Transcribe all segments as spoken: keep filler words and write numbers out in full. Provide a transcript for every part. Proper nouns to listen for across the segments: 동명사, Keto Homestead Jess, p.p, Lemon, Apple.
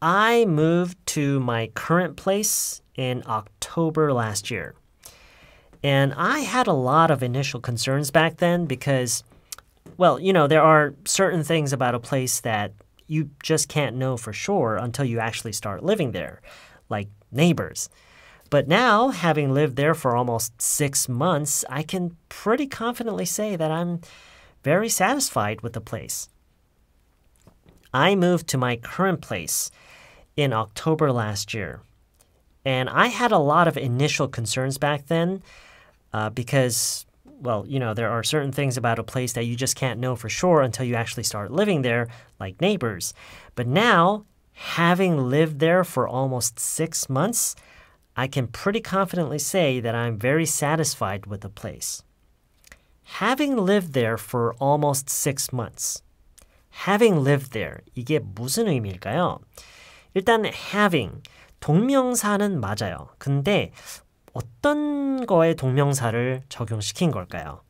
I moved to my current place in October last year. And I had a lot of initial concerns back then because, well, you know, there are certain things about a place that you just can't know for sure until you actually start living there, like neighbors. But now, having lived there for almost six months, I can pretty confidently say that I'm very satisfied with the place. I moved to my current place in October last year. And I had a lot of initial concerns back then uh, because, well, you know, there are certain things about a place that you just can't know for sure until you actually start living there, like neighbors. But now, having lived there for almost six months, I can pretty confidently say that I'm very satisfied with the place. Having lived there for almost six months. Having lived there, 이게 무슨 의미일까요? 일단 having, 동명사는 맞아요. 근데 어떤 거에 동명사를 적용시킨 걸까요?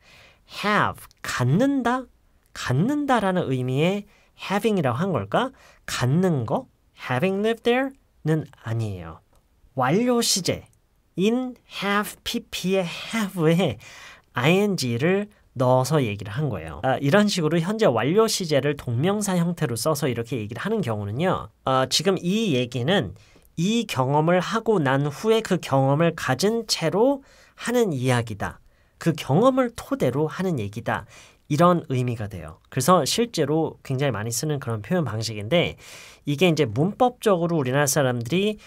have, 갖는다? 갖는다라는 의미의 having이라고 한 걸까? 갖는 거, having lived there는 아니에요. 완료 시제인 have, pp의 have에 ing를 넣어서 얘기를 한 거예요. 아, 이런 식으로 현재 완료 시제를 동명사 형태로 써서 이렇게 얘기를 하는 경우는요. 아, 지금 이 얘기는 이 경험을 하고 난 후에 그 경험을 가진 채로 하는 이야기다. 그 경험을 토대로 하는 얘기다. 이런 의미가 돼요. 그래서 실제로 굉장히 많이 쓰는 그런 표현 방식인데 이게 이제 문법적으로 우리나라 사람들이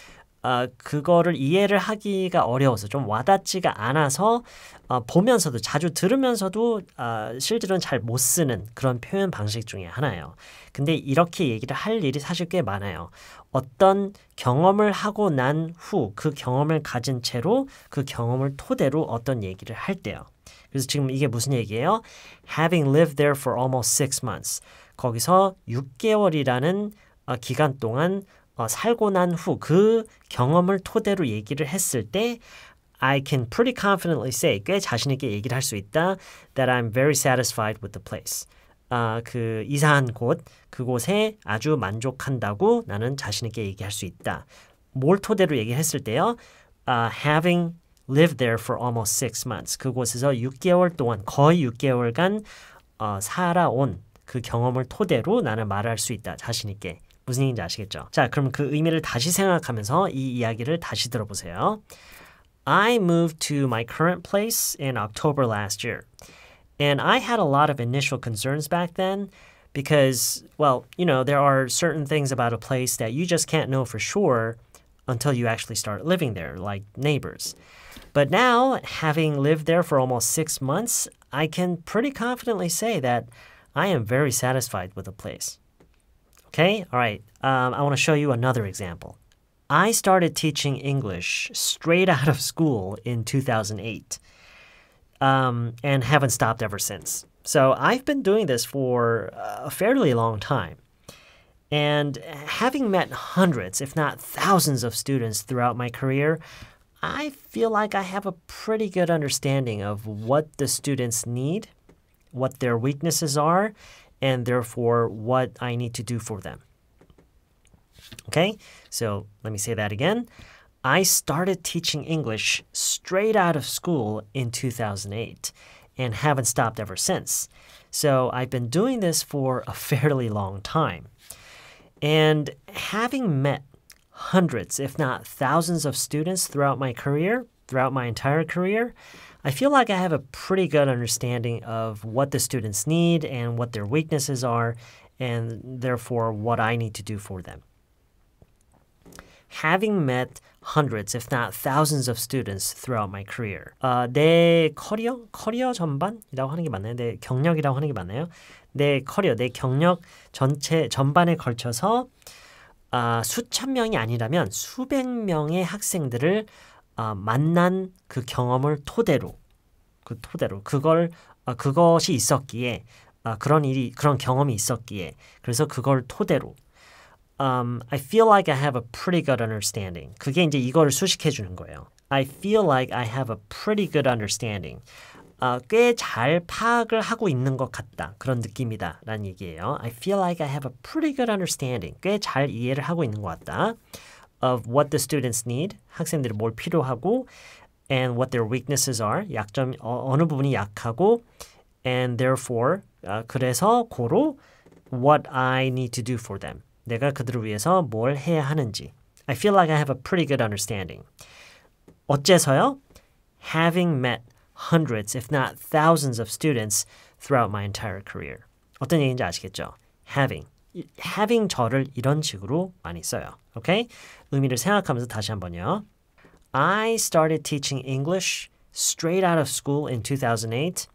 어, 그거를 이해를 하기가 어려워서 좀 와닿지가 않아서 어, 보면서도 자주 들으면서도 어, 실제로는 잘 못 쓰는 그런 표현 방식 중에 하나예요. 근데 이렇게 얘기를 할 일이 사실 꽤 많아요. 어떤 경험을 하고 난 후 그 경험을 가진 채로 그 경험을 토대로 어떤 얘기를 할 때요. 그래서 지금 이게 무슨 얘기예요? Having lived there for almost six months. 거기서 육 개월이라는 어, 기간 동안 어, 살고 난 후 그 경험을 토대로 얘기를 했을 때 I can pretty confidently say, 꽤 자신있게 얘기를 할 수 있다 that I'm very satisfied with the place. 아, 그 이사한 곳, 그곳에 아주 만족한다고 나는 자신있게 얘기할 수 있다. 뭘 토대로 얘기했을 때요? 아, having lived there for almost six months. 그곳에서 육 개월 동안, 거의 육 개월간 어, 살아온 그 경험을 토대로 나는 말할 수 있다. 자신있게. 무슨 얘기인지 아시겠죠? 자, 그럼 그 의미를 다시 생각하면서 이 이야기를 다시 들어보세요. I moved to my current place in October last year. And I had a lot of initial concerns back then because, well, you know, there are certain things about a place that you just can't know for sure until you actually start living there, like neighbors. But now, having lived there for almost six months, I can pretty confidently say that I am very satisfied with the place. Okay, all right, um, I want to show you another example. I started teaching English straight out of school in two thousand eight um, and haven't stopped ever since. So I've been doing this for a fairly long time. And having met hundreds, if not thousands of students throughout my career, I feel like I have a pretty good understanding of what the students need, what their weaknesses are, and therefore what I need to do for them. Okay, so let me say that again. I started teaching English straight out of school in two thousand eight and haven't stopped ever since. So I've been doing this for a fairly long time. And having met hundreds, if not thousands of students throughout my career, throughout my entire career, I feel like I have a pretty good understanding of what the students need and what their weaknesses are, and therefore what I need to do for them. Having met hundreds, if not thousands of students throughout my career. 어, 내 커리어? 커리어 전반이라고 하는 게 맞나요? 내 경력이라고 하는 게 맞나요? 내 커리어, 내 경력 전체 전반에 걸쳐서 어, 수천 명이 아니라면 수백 명의 학생들을 어, 만난 그 경험을 토대로 그 토대로 그걸 어, 그것이 있었기에 어, 그런 일이 그런 경험이 있었기에 그래서 그걸 토대로 um, I feel like I have a pretty good understanding. 그게 이제 이거를 수식해 주는 거예요. I feel like I have a pretty good understanding. 어, 꽤 잘 파악을 하고 있는 것 같다. 그런 느낌이다. 라는 얘기예요. I feel like I have a pretty good understanding. 꽤 잘 이해를 하고 있는 것 같다. Of what the students need. 학생들이 뭘 필요하고 and what their weaknesses are. 약점, 어, 어느 부분이 약하고 and therefore, 어, 그래서 고로 what I need to do for them. 내가 그들을 위해서 뭘 해야 하는지. I feel like I have a pretty good understanding. 어째서요? Having met hundreds, if not thousands of students throughout my entire career. 어떤 얘기인지 아시겠죠? Having. Having 저를 이런 식으로 많이 써요. 오케이? 의미를 생각하면서 다시 한번요. I started teaching English straight out of school in two thousand eight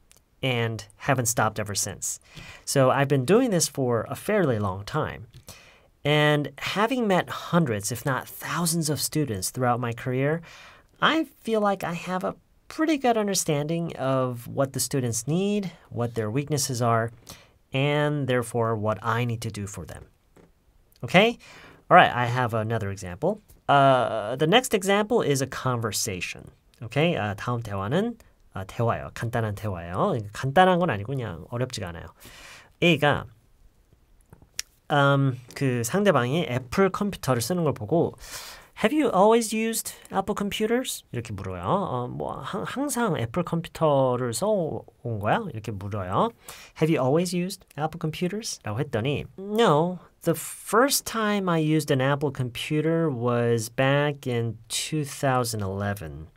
and haven't stopped ever since. So I've been doing this for a fairly long time. And having met hundreds, if not thousands of students throughout my career, I feel like I have a pretty good understanding of what the students need, what their weaknesses are, and therefore what I need to do for them. Okay? All right, I have another example. Uh, the next example is a conversation. Okay? Uh, 다음 대화는 uh, 대화예요. 간단한 대화예요. 간단한 건 아니고 그냥 어렵지가 않아요. A가 Um, 그 상대방이 애플 컴퓨터를 쓰는 걸 보고 Have you always used Apple computers? 이렇게 물어요. 어, 뭐 하, 항상 애플 컴퓨터를 써온 거야? 이렇게 물어요. Have you always used Apple computers? 라고 했더니 No, the first time I used an Apple computer was back in two thousand eleven.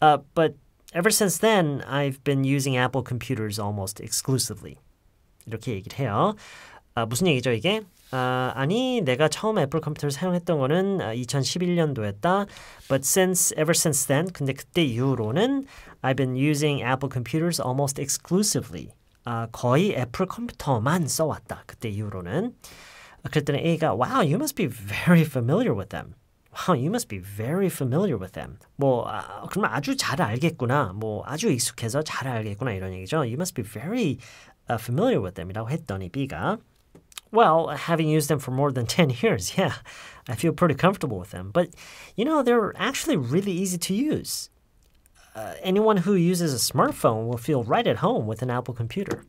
Uh, but ever since then, I've been using Apple computers almost exclusively. 이렇게 얘기를 해요. 아, 무슨 얘기죠 이게? 아, 아니 내가 처음 애플 컴퓨터를 사용했던 거는 이천십일 년도였다. But since, ever since then, 근데 그때 이후로는 I've been using Apple computers almost exclusively. 아, 거의 애플 컴퓨터만 써왔다. 그때 이후로는. 아, 그랬더니 A가 Wow, you must be very familiar with them. Wow, you must be very familiar with them. 뭐 아, 그러면 아주 잘 알겠구나. 뭐 아주 익숙해서 잘 알겠구나 이런 얘기죠. You must be very uh, familiar with them. 이라고 했더니 B가 Well, having used them for more than ten years, yeah, I feel pretty comfortable with them. But, you know, they're actually really easy to use. Uh, anyone who uses a smartphone will feel right at home with an Apple computer.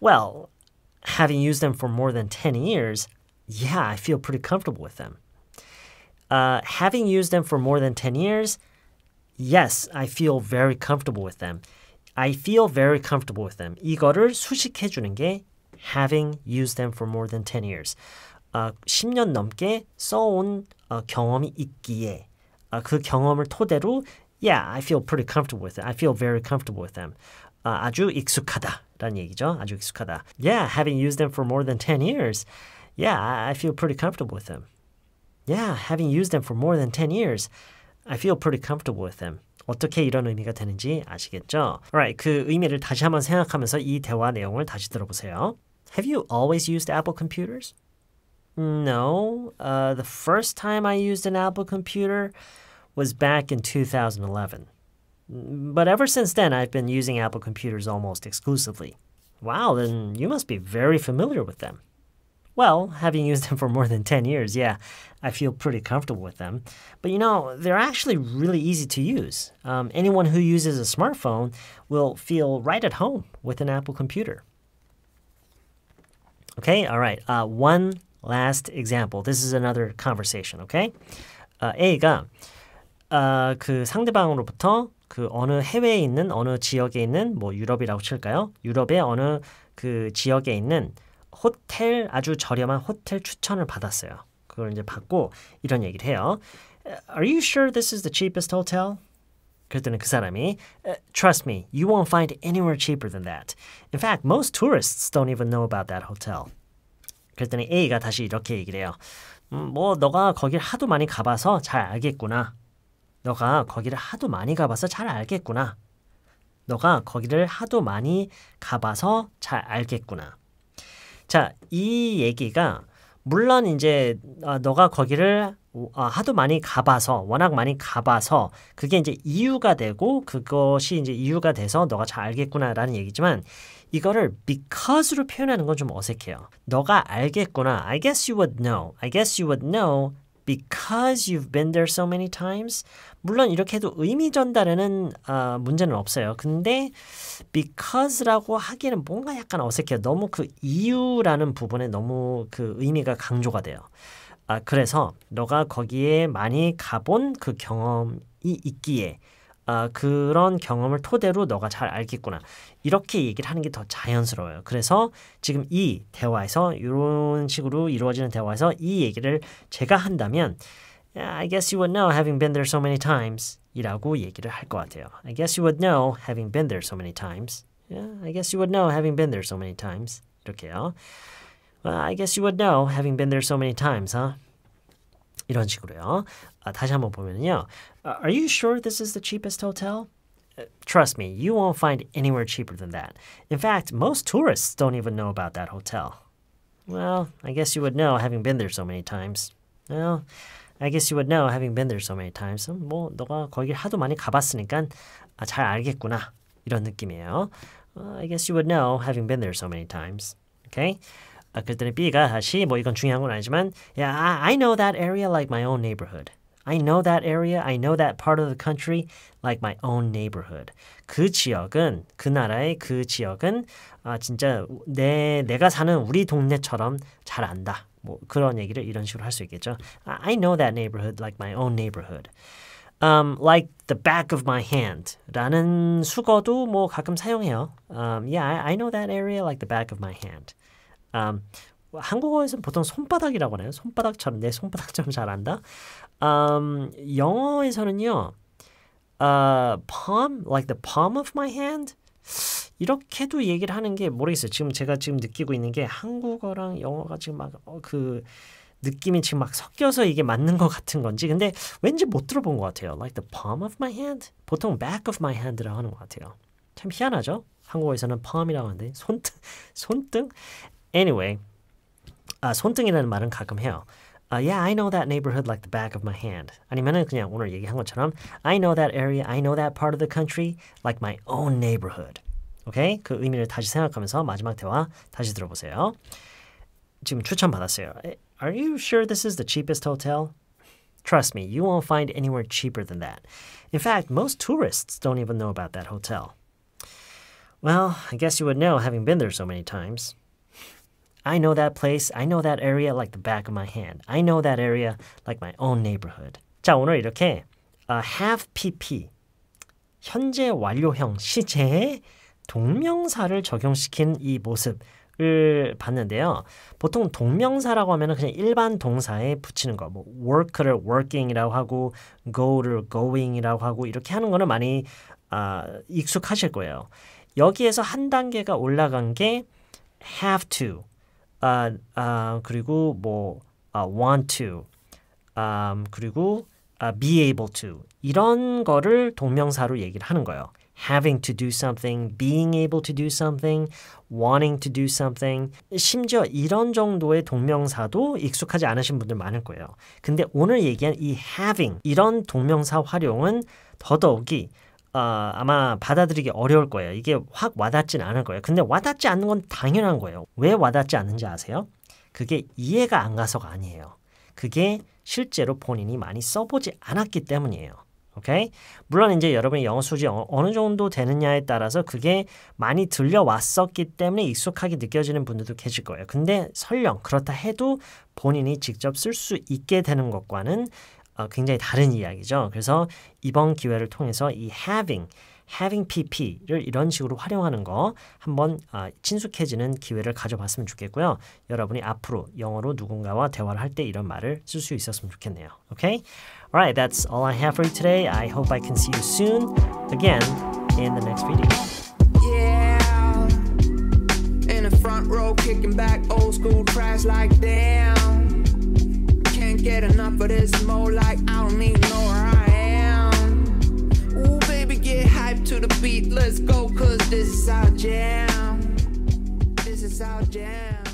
Well, having used them for more than ten years, yeah, I feel pretty comfortable with them. Uh, having used them for more than ten years, yes, I feel very comfortable with them. I feel very comfortable with them. 이거를 수식해 주는 게 having used them for more than ten years. 어, 십 년 넘게 써온 어, 경험이 있기에 어, 그 경험을 토대로 Yeah, I feel pretty comfortable with it. I feel very comfortable with them. 어, 아주 익숙하다 라는 얘기죠. 아주 익숙하다. Yeah, having used them for more than ten years. Yeah, I feel pretty comfortable with them. Yeah, having used them for more than ten years. I feel pretty comfortable with them. 어떻게 이런 의미가 되는지 아시겠죠? Alright, 그 의미를 다시 한번 생각하면서 이 대화 내용을 다시 들어보세요. Have you always used Apple computers? No, uh, the first time I used an Apple computer was back in two thousand eleven. But ever since then, I've been using Apple computers almost exclusively. Wow, then you must be very familiar with them. Well, having used them for more than ten years, yeah, I feel pretty comfortable with them. But you know, they're actually really easy to use. Um, anyone who uses a smartphone will feel right at home with an Apple computer. Okay, all right. Uh, one last example. This is another conversation, okay? Uh, A가 uh, 그 상대방으로부터 그 어느 해외에 있는 어느 지역에 있는 뭐 유럽이라고 칠까요? 유럽의 어느 그 지역에 있는 호텔 아주 저렴한 호텔 추천을 받았어요. 그걸 이제 받고 이런 얘기를 해요. Are you sure this is the cheapest hotel? 그랬더니 그 사람이 Trust me, you won't find anywhere cheaper than that. In fact, most tourists don't even know about that hotel. 그랬더니 A가 다시 이렇게 얘기를 해요. 음, 뭐 너가 거길 하도 많이 가봐서 잘 알겠구나. 너가 거기를 하도 많이 가봐서 잘 알겠구나. 너가 거기를 하도 많이 가봐서 잘 알겠구나. 자, 이 얘기가 물론 이제 아, 너가 거기를 아, 하도 많이 가봐서 워낙 많이 가봐서 그게 이제 이유가 되고 그것이 이제 이유가 돼서 너가 잘 알겠구나라는 얘기지만 이거를 because로 표현하는 건 좀 어색해요. 너가 알겠구나. I guess you would know. I guess you would know because you've been there so many times. 물론 이렇게 해도 의미 전달에는 어, 문제는 없어요. 근데 because라고 하기에는 뭔가 약간 어색해요. 너무 그 이유라는 부분에 너무 그 의미가 강조가 돼요. 아, 그래서 너가 거기에 많이 가본 그 경험이 있기에 아, 그런 경험을 토대로 너가 잘 알겠구나. 이렇게 얘기를 하는 게 더 자연스러워요. 그래서 지금 이 대화에서 이런 식으로 이루어지는 대화에서 이 얘기를 제가 한다면 I guess you would know having been there so many times 이라고 얘기를 할 것 같아요. I guess you would know having been there so many times. Yeah, I guess you would know having been there so many times. 이렇게요. Well, I guess you would know having been there so many times, huh? 이런 식으로요. 아, 다시 한번 보면요. Uh, are you sure this is the cheapest hotel? Uh, trust me, you won't find anywhere cheaper than that. In fact, most tourists don't even know about that hotel. Well, I guess you would know having been there so many times. Well, I guess you would know having been there so many times. 뭐 너가 거길 하도 많이 가봤으니까 아, 잘 알겠구나. 이런 느낌이에요. Uh, I guess you would know having been there so many times. Okay? 아, 그랬더니 B가 다시 뭐 이건 중요한 건 아니지만 Yeah, I, I know that area like my own neighborhood. I know that area, I know that part of the country like my own neighborhood. 그 지역은, 그 나라의 그 지역은 아, 진짜 내, 내가 사는 우리 동네처럼 잘 안다. 뭐 그런 얘기를 이런 식으로 할 수 있겠죠. I know that neighborhood like my own neighborhood. Um, like the back of my hand 라는 숙어도 뭐 가끔 사용해요. Um, yeah, I, I know that area like the back of my hand. Um, 한국어에서는 보통 손바닥이라고 하네요. 손바닥처럼, 내 손바닥처럼 잘 안다. Um, 영어에서는요, uh, palm, like the palm of my hand? 이렇게도 얘기를 하는 게 모르겠어요. 지금 제가 지금 느끼고 있는 게 한국어랑 영어가 지금 막 그 느낌이 지금 막 섞여서 이게 맞는 것 같은 건지. 근데 왠지 못 들어본 것 같아요. Like the palm of my hand? 보통 back of my hand라고 하는 것 같아요. 참 희한하죠? 한국어에서는 palm이라고 하는데 손등? 손등? Anyway, 아, 손등이라는 말은 가끔 해요. Uh, yeah, I know that neighborhood like the back of my hand. 아니면은 그냥 오늘 얘기한 것처럼 I know that area, I know that part of the country like my own neighborhood. 오케이? 그 의미를 다시 생각하면서 마지막 대화 다시 들어보세요. 지금 추천 받았어요. Are you sure this is the cheapest hotel? Trust me, you won't find anywhere cheaper than that. In fact, most tourists don't even know about that hotel. Well, I guess you would know having been there so many times. I know that place, I know that area like the back of my hand. I know that area like my own neighborhood. 자, 오늘 이렇게 uh, have pp, 현재 완료형 시제에 동명사를 적용시킨 이 모습을 봤는데요. 보통 동명사라고 하면 그냥 일반 동사에 붙이는 거, 뭐 work를 working이라고 하고 go를 going이라고 하고 이렇게 하는 거는 많이 uh, 익숙하실 거예요. 여기에서 한 단계가 올라간 게 have to. 아, 아, 그리고 뭐 아, want to, 아, 그리고 아, be able to 이런 거를 동명사로 얘기를 하는 거예요. Having to do something, being able to do something, wanting to do something. 심지어 이런 정도의 동명사도 익숙하지 않으신 분들 많을 거예요. 근데 오늘 얘기한 이 having 이런 동명사 활용은 더더욱이 어, 아마 받아들이기 어려울 거예요. 이게 확 와닿진 않을 거예요. 근데 와닿지 않는 건 당연한 거예요. 왜 와닿지 않는지 아세요? 그게 이해가 안 가서가 아니에요. 그게 실제로 본인이 많이 써보지 않았기 때문이에요. 오케이? 물론 이제 여러분이 영어 수준이 어느 정도 되느냐에 따라서 그게 많이 들려왔었기 때문에 익숙하게 느껴지는 분들도 계실 거예요. 근데 설령 그렇다 해도 본인이 직접 쓸 수 있게 되는 것과는 어, 굉장히 다른 이야기죠. 그래서 이번 기회를 통해서 이 having, having pp를 이런 식으로 활용하는 거 한번 어, 친숙해지는 기회를 가져봤으면 좋겠고요. 여러분이 앞으로 영어로 누군가와 대화를 할 때 이런 말을 쓸 수 있었으면 좋겠네요. Okay? Alright, that's all I have for you today. I hope I can see you soon again in the next video. Yeah, in the front row kicking back old school trash like damn. Get enough of this more like I don't even know where I am. Ooh, baby, get hyped to the beat. Let's go, cause this is our jam. This is our jam.